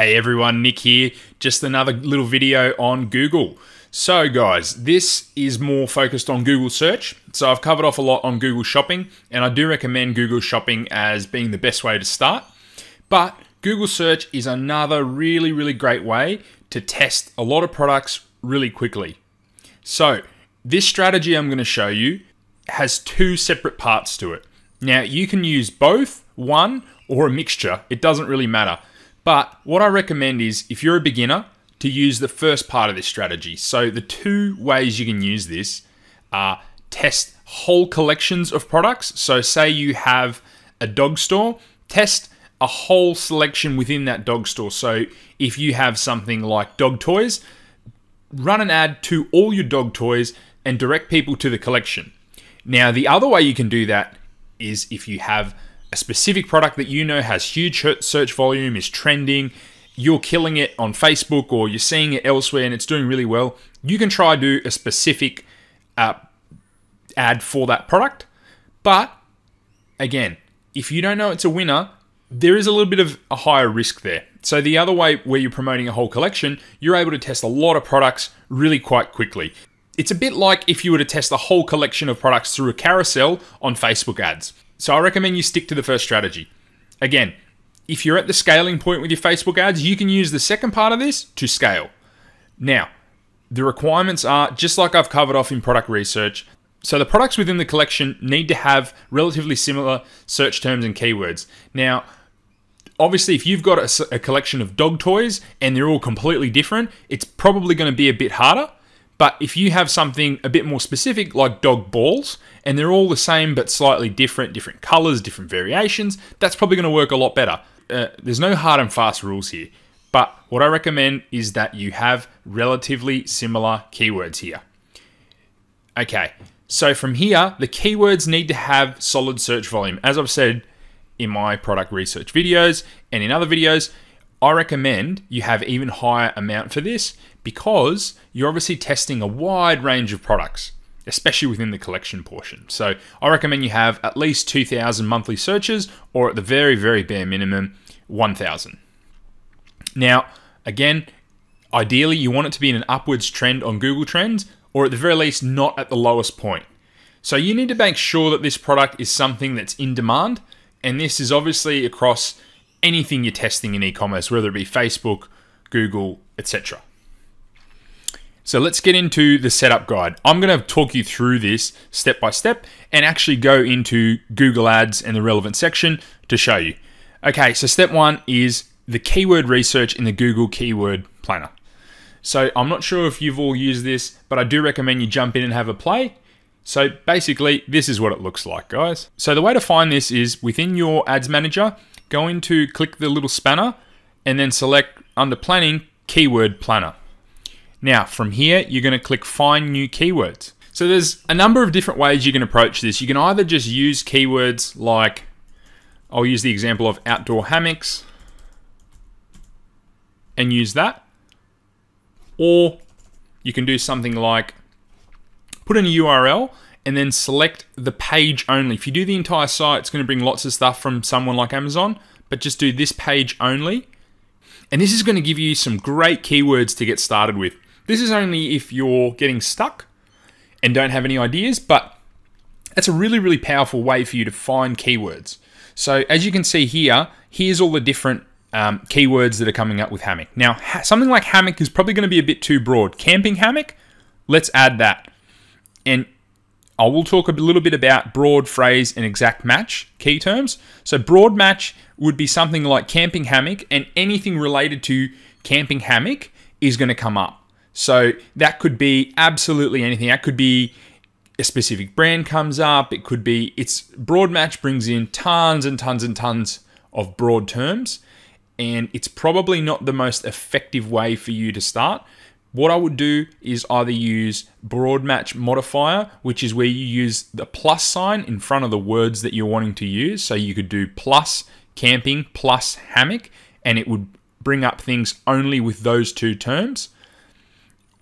Hey everyone, Nick here. Just another little video on Google. So guys, this is more focused on Google search. So I've covered off a lot on Google Shopping, and I do recommend Google Shopping as being the best way to start. But Google search is another really, really great way to test a lot of products really quickly. So this strategy I'm going to show you has two separate parts to it. Now you can use both, one or a mixture. It doesn't really matter. But what I recommend is, if you're a beginner, to use the first part of this strategy. So the two ways you can use this are test whole collections of products. So say you have a dog store, test a whole selection within that dog store. So if you have something like dog toys, run an ad to all your dog toys and direct people to the collection. Now, the other way you can do that is if you have a specific product that you know has huge search volume, is trending, you're killing it on Facebook or you're seeing it elsewhere and it's doing really well, you can try to do a specific ad for that product. But again, if you don't know it's a winner, there is a little bit of a higher risk there. So the other way, where you're promoting a whole collection, you're able to test a lot of products really quite quickly. It's a bit like if you were to test a whole collection of products through a carousel on Facebook ads. So I recommend you stick to the first strategy. Again, if you're at the scaling point with your Facebook ads, you can use the second part of this to scale. Now, the requirements are just like I've covered off in product research. So the products within the collection need to have relatively similar search terms and keywords. Now, obviously, if you've got a collection of dog toys and they're all completely different, it's probably going to be a bit harder. But if you have something a bit more specific, like dog balls, and they're all the same but slightly different, different colors, different variations, that's probably going to work a lot better. There's no hard and fast rules here. But what I recommend is that you have relatively similar keywords here. Okay, so from here, the keywords need to have solid search volume. As I've said in my product research videos and in other videos, I recommend you have even higher amount for this, because you're obviously testing a wide range of products, especially within the collection portion. So I recommend you have at least 2,000 monthly searches, or at the very, very bare minimum, 1,000. Now, again, ideally you want it to be in an upwards trend on Google Trends, or at the very least, not at the lowest point. So you need to make sure that this product is something that's in demand. And this is obviously across anything you're testing in e-commerce, whether it be Facebook, Google, etc. So let's get into the setup guide. I'm going to talk you through this step by step and actually go into Google Ads and the relevant section to show you. Okay, so step one is the keyword research in the Google Keyword Planner. So I'm not sure if you've all used this, but I do recommend you jump in and have a play. So basically, this is what it looks like, guys. So the way to find this is within your ads manager, go into, click the little spanner, and then select under planning, keyword planner. Now from here, you're gonna click find new keywords. So there's a number of different ways you can approach this. You can either just use keywords like, I'll use the example of outdoor hammocks and use that. Or you can do something like put in a URL and then select the page only. If you do the entire site, it's gonna bring lots of stuff from someone like Amazon, but just do this page only. And this is gonna give you some great keywords to get started with. This is only if you're getting stuck and don't have any ideas, but that's a really, really powerful way for you to find keywords. So as you can see here, here's all the different keywords that are coming up with hammock. Now, something like hammock is probably gonna be a bit too broad. Camping hammock, let's add that. And I will talk a little bit about broad, phrase, and exact match key terms. So broad match would be something like camping hammock, and anything related to camping hammock is going to come up. So that could be absolutely anything. That could be a specific brand comes up. It could be, it's broad match brings in tons and tons and tons of broad terms. And it's probably not the most effective way for you to start. What I would do is either use broad match modifier, which is where you use the plus sign in front of the words that you're wanting to use. So you could do plus camping, plus hammock, and it would bring up things only with those two terms.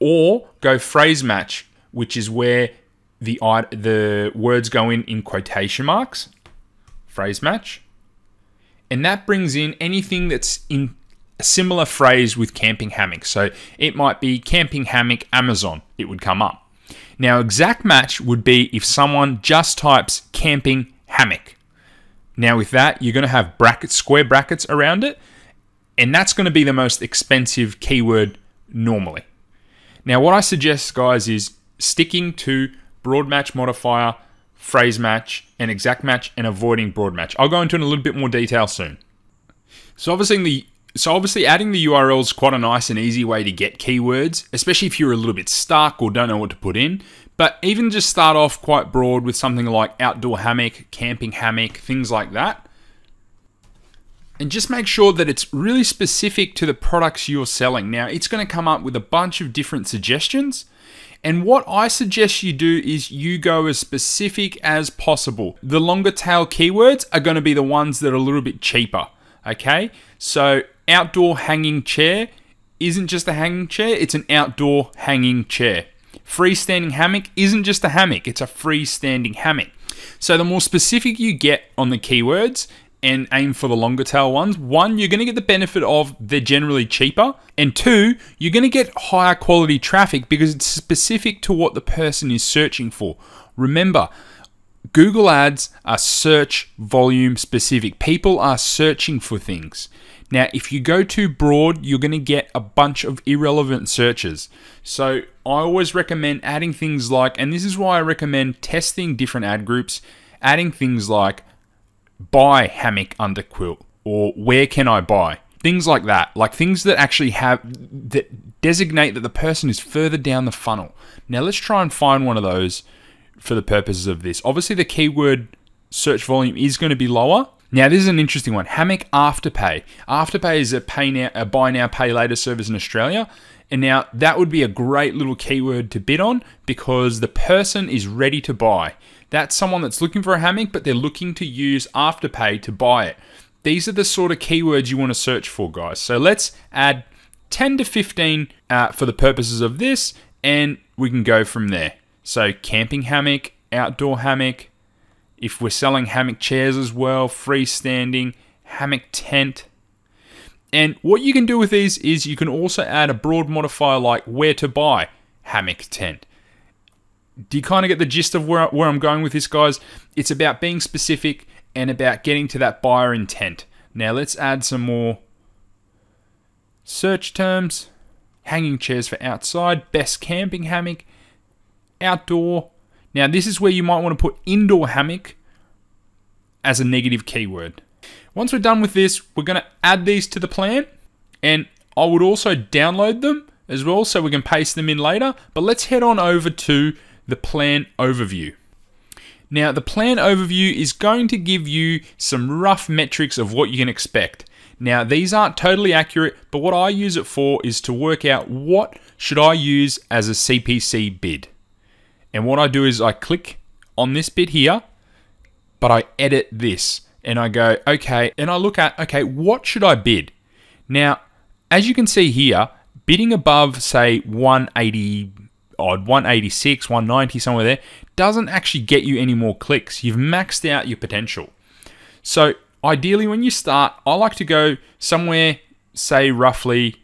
Or go phrase match, which is where the words go in quotation marks, phrase match. And that brings in anything that's in a similar phrase with camping hammock. So it might be camping hammock Amazon, it would come up. Now, exact match would be if someone just types camping hammock. Now with that, you're gonna have brackets, square brackets around it, and that's gonna be the most expensive keyword normally. Now what I suggest, guys, is sticking to broad match modifier, phrase match, and exact match, and avoiding broad match. I'll go into it in a little bit more detail soon. So obviously adding the URL is quite a nice and easy way to get keywords, especially if you're a little bit stuck or don't know what to put in. But even just start off quite broad with something like outdoor hammock, camping hammock, things like that. And just make sure that it's really specific to the products you're selling. Now, it's going to come up with a bunch of different suggestions. And what I suggest you do is you go as specific as possible. The longer tail keywords are going to be the ones that are a little bit cheaper. Okay, so outdoor hanging chair isn't just a hanging chair, it's an outdoor hanging chair. Freestanding hammock isn't just a hammock, it's a freestanding hammock. So the more specific you get on the keywords and aim for the longer tail ones, one, you're gonna get the benefit of they're generally cheaper, and two, you're gonna get higher quality traffic because it's specific to what the person is searching for. Remember, Google ads are search volume specific. People are searching for things. Now, if you go too broad, you're going to get a bunch of irrelevant searches. So I always recommend adding things like, and this is why I recommend testing different ad groups, adding things like buy hammock under quilt or where can I buy? Things like that, like things that actually have, that designate that the person is further down the funnel. Now let's try and find one of those for the purposes of this. Obviously the keyword search volume is going to be lower. Now this is an interesting one, hammock Afterpay. Afterpay is a buy now, pay later service in Australia. And now that would be a great little keyword to bid on because the person is ready to buy. That's someone that's looking for a hammock, but they're looking to use Afterpay to buy it. These are the sort of keywords you want to search for, guys. So let's add 10 to 15 for the purposes of this, and we can go from there. So camping hammock, outdoor hammock, if we're selling hammock chairs as well, freestanding, hammock tent. And what you can do with these is you can also add a broad modifier like where to buy hammock tent. Do you kind of get the gist of where I'm going with this, guys? It's about being specific and about getting to that buyer intent. Now let's add some more search terms. Hanging chairs for outside, best camping hammock, outdoor. Now this is where you might want to put indoor hammock as a negative keyword. Once we're done with this, we're going to add these to the plan, and I would also download them as well so we can paste them in later, but let's head on over to the plan overview. Now the plan overview is going to give you some rough metrics of what you can expect. Now these aren't totally accurate, but what I use it for is to work out what should I use as a CPC bid. And what I do is I click on this bit here, but I edit this and I go, okay, and I look at, okay, what should I bid? Now, as you can see here, bidding above, say, 180 odd, 186, 190, somewhere there, doesn't actually get you any more clicks. You've maxed out your potential. So ideally when you start, I like to go somewhere, say, roughly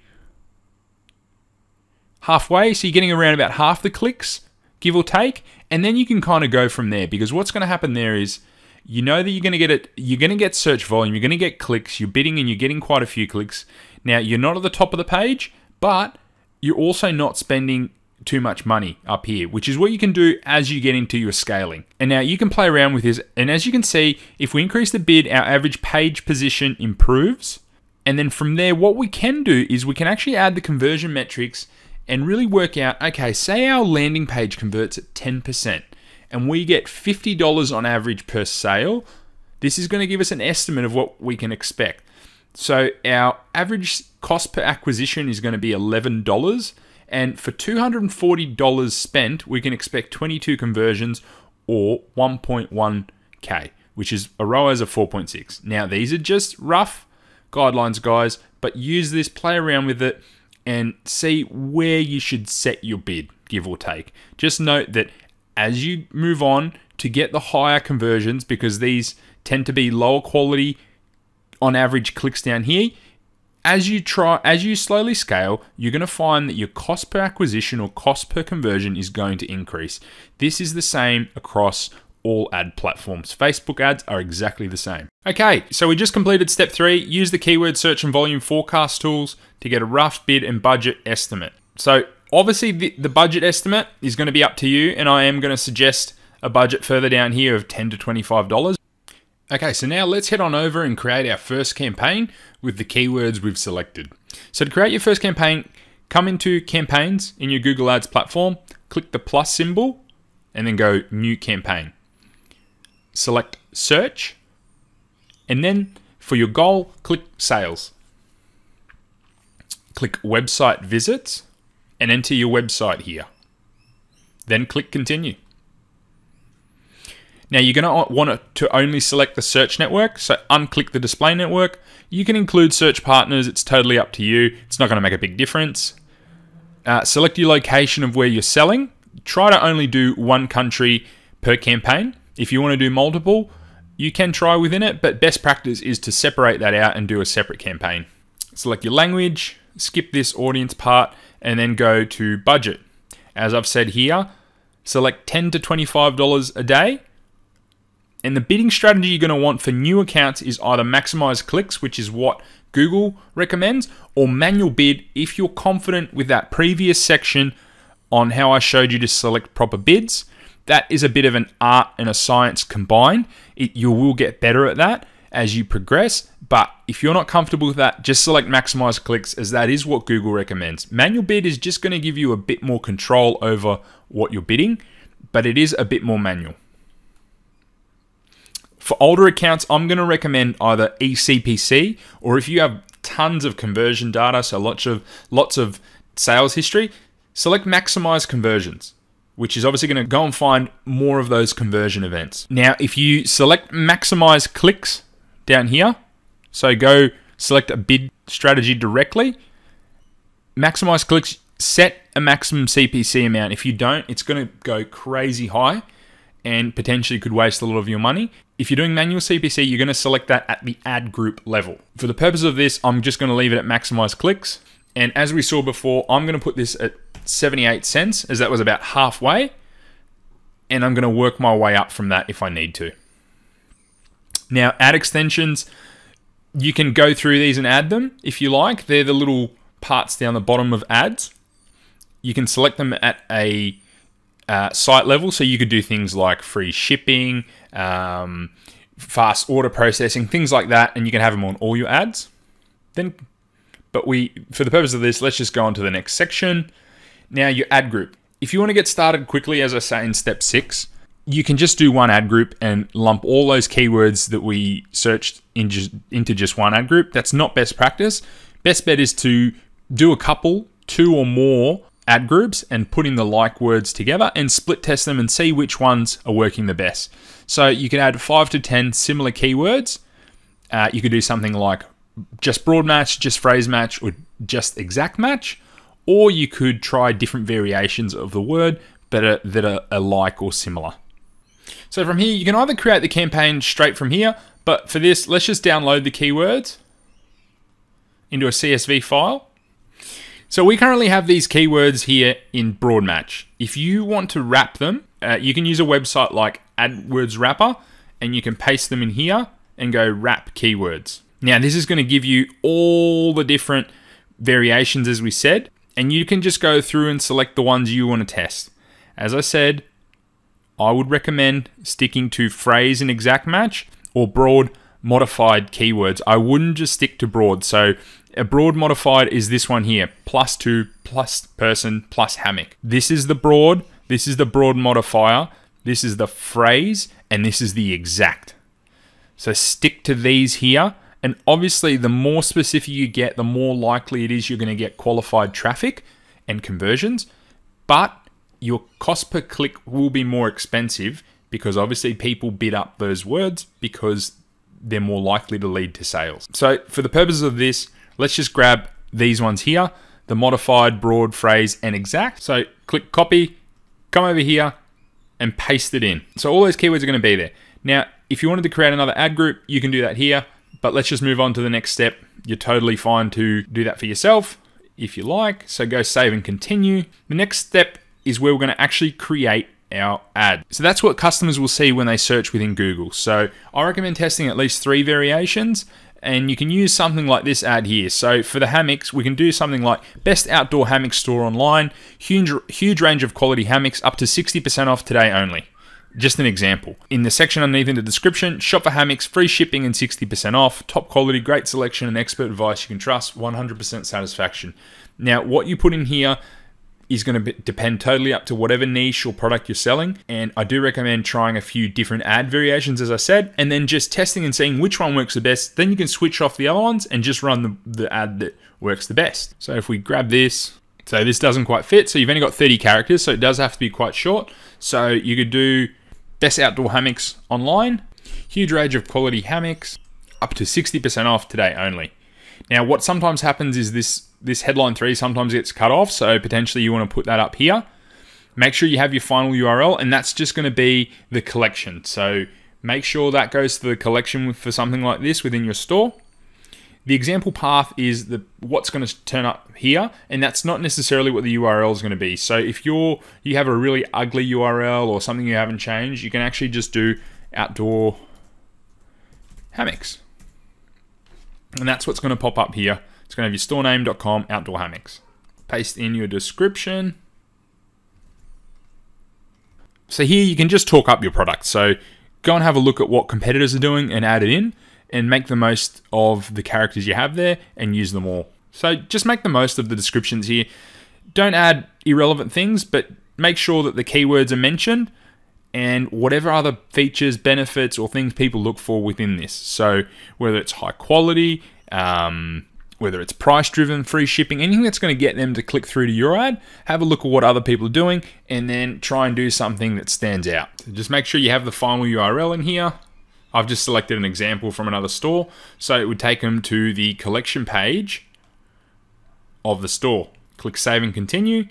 halfway. So you're getting around about half the clicks, give or take, and then you can kind of go from there, because what's going to happen there is, you know that you're going to get it, you're going to get search volume, you're going to get clicks, you're bidding and you're getting quite a few clicks. Now you're not at the top of the page, but you're also not spending too much money up here, which is what you can do as you get into your scaling. And now you can play around with this, and as you can see, if we increase the bid, our average page position improves. And then from there, what we can do is we can actually add the conversion metrics and really work out, okay, say our landing page converts at 10% and we get $50 on average per sale. This is going to give us an estimate of what we can expect. So our average cost per acquisition is going to be $11, and for $240 spent, we can expect 22 conversions or 1.1K, which is a ROAS of 4.6. Now, these are just rough guidelines, guys, but use this, play around with it, and see where you should set your bid, give or take. Just note that as you move on to get the higher conversions, because these tend to be lower quality on average clicks down here, As you slowly scale, you're going to find that your cost per acquisition or cost per conversion is going to increase. This is the same across all ad platforms. Facebook ads are exactly the same. Okay, so we just completed step 3, use the keyword search and volume forecast tools to get a rough bid and budget estimate. So obviously the budget estimate is going to be up to you, and I am going to suggest a budget further down here of $10 to $25. Okay, so now let's head on over and create our first campaign with the keywords we've selected. So to create your first campaign, come into campaigns in your Google Ads platform, click the plus symbol, and then go new campaign. Select search, and then for your goal, click sales. Click website visits, and enter your website here. Then click continue. Now you're going to want to only select the search network, so unclick the display network. You can include search partners, it's totally up to you. It's not going to make a big difference. Select your location of where you're selling. Try to only do one country per campaign. If you want to do multiple, you can try within it, but best practice is to separate that out and do a separate campaign. Select your language, skip this audience part, and then go to budget. As I've said here, select $10 to $25 a day. And the bidding strategy you're going to want for new accounts is either maximize clicks, which is what Google recommends, or manual bid if you're confident with that previous section on how I showed you to select proper bids. That is a bit of an art and a science combined. You will get better at that as you progress, but if you're not comfortable with that, just select maximize clicks, as that is what Google recommends. Manual bid is just going to give you a bit more control over what you're bidding, but it is a bit more manual. For older accounts, I'm going to recommend either eCPC, or if you have tons of conversion data, so lots of sales history, select maximize conversions, which is obviously going to go and find more of those conversion events. Now, if you select maximize clicks down here, so go select a bid strategy directly, maximize clicks, set a maximum CPC amount. If you don't, it's going to go crazy high and potentially could waste a lot of your money. If you're doing manual CPC, you're going to select that at the ad group level. For the purpose of this, I'm just going to leave it at maximize clicks. And as we saw before, I'm going to put this at 78 cents, as that was about halfway. And I'm going to work my way up from that if I need to. Now, ad extensions, you can go through these and add them if you like. They're the little parts down the bottom of ads. You can select them at a site level, so you could do things like free shipping, fast order processing, things like that, and you can have them on all your ads. For the purpose of this, let's just go on to the next section. Now, your ad group. If you want to get started quickly, as I say in step 6, you can just do one ad group and lump all those keywords that we searched into just one ad group. That's not best practice. Best bet is to do a couple, 2 or more, ad groups and putting the like words together and split test them and see which ones are working the best. So you can add 5 to 10 similar keywords. You could do something like just broad match, just phrase match, or just exact match, or you could try different variations of the word that are like or similar. So from here, you can either create the campaign straight from here, but for this, let's just download the keywords into a CSV file. So we currently have these keywords here in broad match. If you want to wrap them, you can use a website like AdWords Wrapper, and you can paste them in here and go wrap keywords. Now, this is going to give you all the different variations, as we said, and you can just go through and select the ones you want to test. As I said, I would recommend sticking to phrase and exact match or broad modified keywords. I wouldn't just stick to broad. So a broad modified is this one here, +2, +person, +hammock. This is the broad, this is the broad modifier, this is the phrase, and this is the exact. So stick to these here, and obviously the more specific you get, the more likely it is you're going to get qualified traffic and conversions, but your cost per click will be more expensive because obviously people bid up those words because they're more likely to lead to sales. So for the purposes of this, let's just grab these ones here, the modified, broad, phrase, and exact. So click copy, come over here, and paste it in. So all those keywords are going to be there. Now, if you wanted to create another ad group, you can do that here, but let's just move on to the next step You're totally fine to do that for yourself if you like. So go save and continue. The next step is where we're going to actually create our ad. So that's what customers will see when they search within Google. So I recommend testing at least 3 variations, and you can use something like this ad here. So for the hammocks, we can do something like best outdoor hammock store online, huge range of quality hammocks up to 60% off today only. Just an example. In the section underneath in the description, shop for hammocks, free shipping and 60% off, top quality, great selection and expert advice you can trust, 100% satisfaction. Now what you put in here is going to depend totally up to whatever niche or product you're selling. And I do recommend trying a few different ad variations, as I said, and then just testing and seeing which one works the best. Then you can switch off the other ones and just run the ad that works the best. So if we grab this, so this doesn't quite fit. So you've only got 30 characters, so it does have to be quite short. So you could do best outdoor hammocks online, huge range of quality hammocks, up to 60% off today only. Now, what sometimes happens is this headline 3 sometimes gets cut off. So potentially you want to put that up here. Make sure you have your final URL, and that's just going to be the collection. So make sure that goes to the collection for something like this within your store. The example path is what's going to turn up here, and that's not necessarily what the URL is going to be. So if you have a really ugly URL or something you haven't changed, you can actually just do outdoor hammocks. And that's what's going to pop up here. It's going to have your store name.com outdoor hammocks. Paste in your description. So here you can just talk up your product. So go and have a look at what competitors are doing and add it in, and make the most of the characters you have there and use them all. So just make the most of the descriptions here. Don't add irrelevant things, but make sure that the keywords are mentioned and whatever other features, benefits, or things people look for within this. So whether it's high quality, whether it's price-driven, free shipping, anything that's going to get them to click through to your ad, have a look at what other people are doing, and then try and do something that stands out. So just make sure you have the final URL in here. I've just selected an example from another store, so it would take them to the collection page of the store. Click Save and Continue.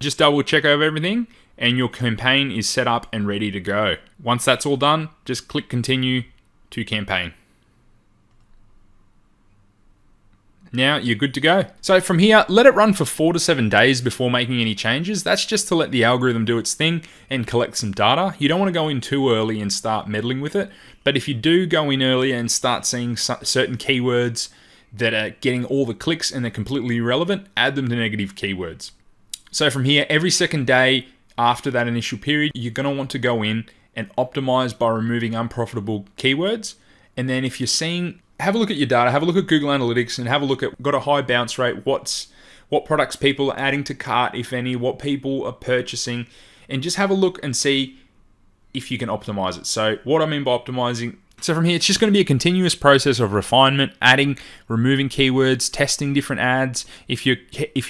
Just double check over everything, and your campaign is set up and ready to go. Once that's all done, just click Continue to Campaign. Now you're good to go. So from here, let it run for 4 to 7 days before making any changes. That's just to let the algorithm do its thing and collect some data. You don't want to go in too early and start meddling with it. But if you do go in earlier and start seeing certain keywords that are getting all the clicks and they're completely irrelevant, add them to negative keywords. So from here, every second day after that initial period, you're going to want to go in and optimize by removing unprofitable keywords. And then if you're seeing, have a look at your data, have a look at Google Analytics, and have a look at, got a high bounce rate, what products people are adding to cart, if any, what people are purchasing, and just have a look and see if you can optimize it. So what I mean by optimizing, so from here, it's just going to be a continuous process of refinement, adding, removing keywords, testing different ads. If your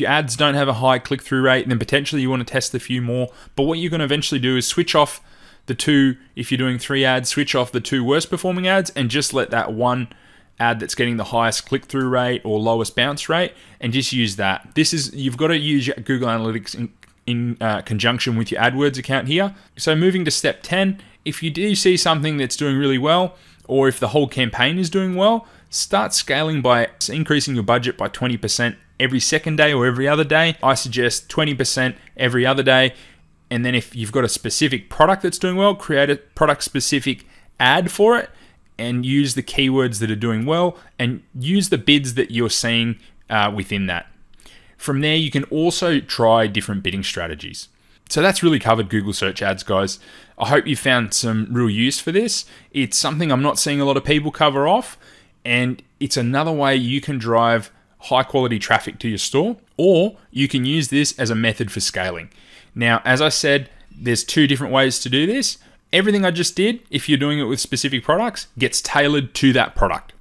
ads don't have a high click-through rate, then potentially you want to test a few more. But what you're going to eventually do is switch off the two, if you're doing 3 ads, switch off the 2 worst performing ads and just let that one ad that's getting the highest click-through rate or lowest bounce rate, and just use that. This is, you've got to use your Google Analytics in conjunction with your AdWords account here. So moving to step 10, if you do see something that's doing really well, or if the whole campaign is doing well, start scaling by increasing your budget by 20% every second day or every other day. I suggest 20% every other day. And then if you've got a specific product that's doing well, create a product-specific ad for it, and use the keywords that are doing well, and use the bids that you're seeing within that. From there, you can also try different bidding strategies. So that's really covered Google Search Ads, guys. I hope you found some real use for this. It's something I'm not seeing a lot of people cover off, and it's another way you can drive high quality traffic to your store, or you can use this as a method for scaling. Now, as I said, there's 2 different ways to do this. Everything I just did, if you're doing it with specific products, gets tailored to that product.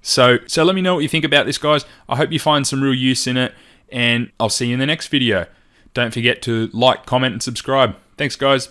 So let me know what you think about this, guys. I hope you find some real use in it, and I'll see you in the next video. Don't forget to like, comment, and subscribe. Thanks, guys.